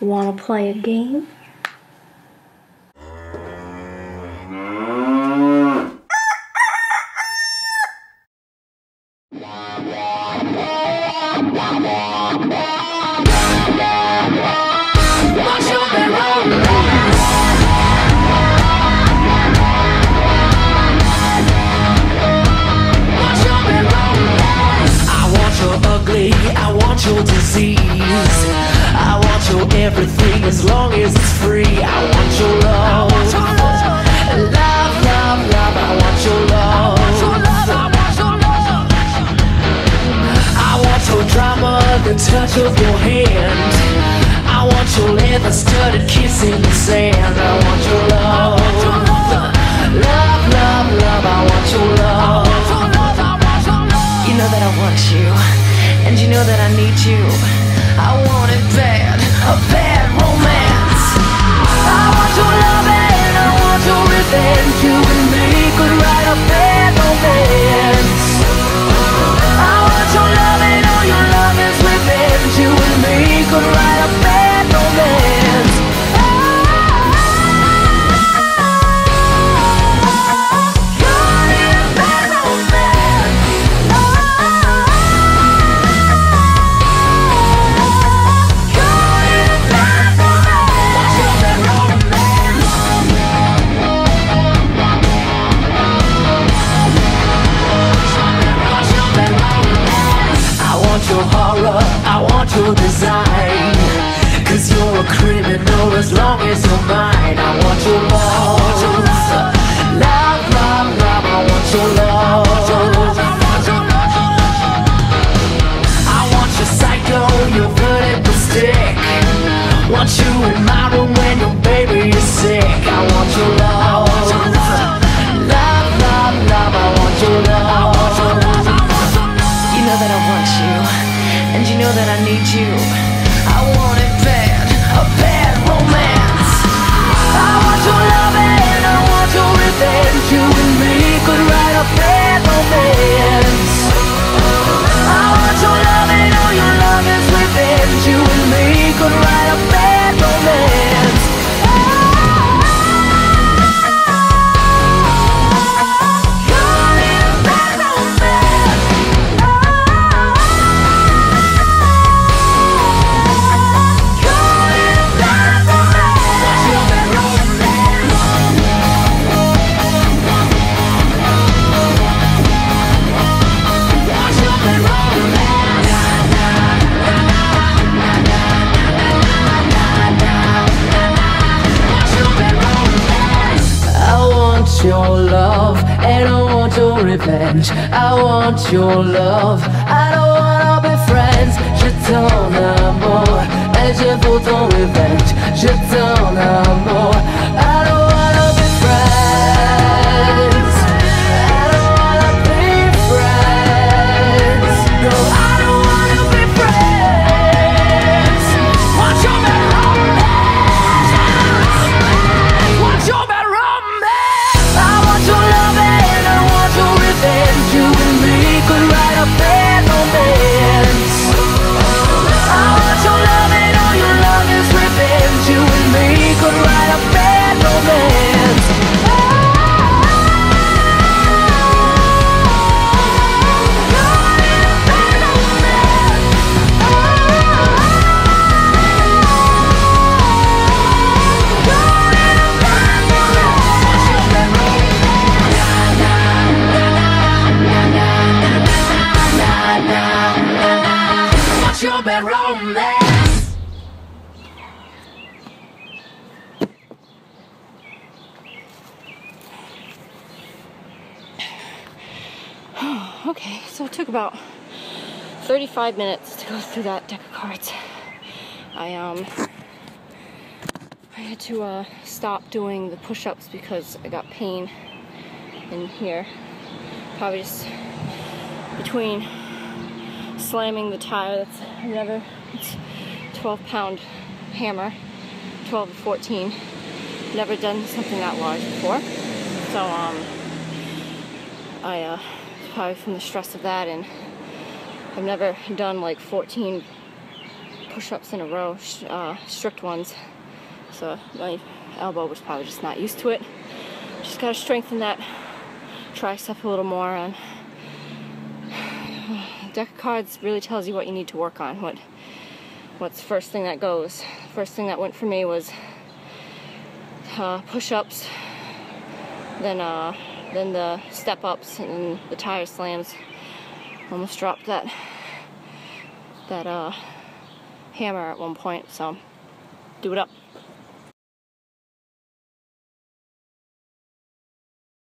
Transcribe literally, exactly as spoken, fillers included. Wanna play a game? I want your disease, I want your everything as long as it's free. I want your love, love, love, love. I want your love, I want your drama, the touch of your hand. I want your leather studded kiss in the sand. I want your love, love, love, love. I want your love. You know that I want you, and you know that I need you. I want it bad, a bad romance. I want your love and I want your revenge. You and me could write a bad romance. I want your love and all your love is revenge. You and me could write a bad romance. Design, cause you're a criminal as long as you're mine. I want your love, love, love, love. I want your love, I want your psycho, your vertical stick. Want you in my room when your baby is sick. I want your love, love, love, love. I want your love. You know that I want you, and you know that I need you. I want it bad, a bad romance. I want your love and I want your revenge. You and me could write a bad romance. I want your love and all your love is revenge. You and me could write a bad romance. Your love and I want your revenge. I want your love, I don't wanna be friends. Je t'en amour et je veux ton revenge. Je t'en amour, I don't wanna be friends. I don't wanna be friends. No, I don't wanna be friends. Want your bad romance. Want your bad romance. I want your love and I want your revenge. You and me could write a bad romance. I want your love and all your love is revenge. You and me could write a bad romance. Okay, so it took about thirty-five minutes to go through that deck of cards. I um I had to uh, stop doing the push-ups because I got pain in here. Probably just between slamming the tire, that's another twelve pound hammer, twelve to fourteen. Never done something that large before. So um I uh probably from the stress of that, and I've never done like fourteen push-ups in a row, uh, strict ones, so my elbow was probably just not used to it. Just gotta strengthen that tricep a little more. And deck of cards really tells you what you need to work on, what what's the first thing that goes. First thing that went for me was uh, push-ups, then uh, then the step-ups and the tire slams. Almost dropped that that uh, hammer at one point, so do it up.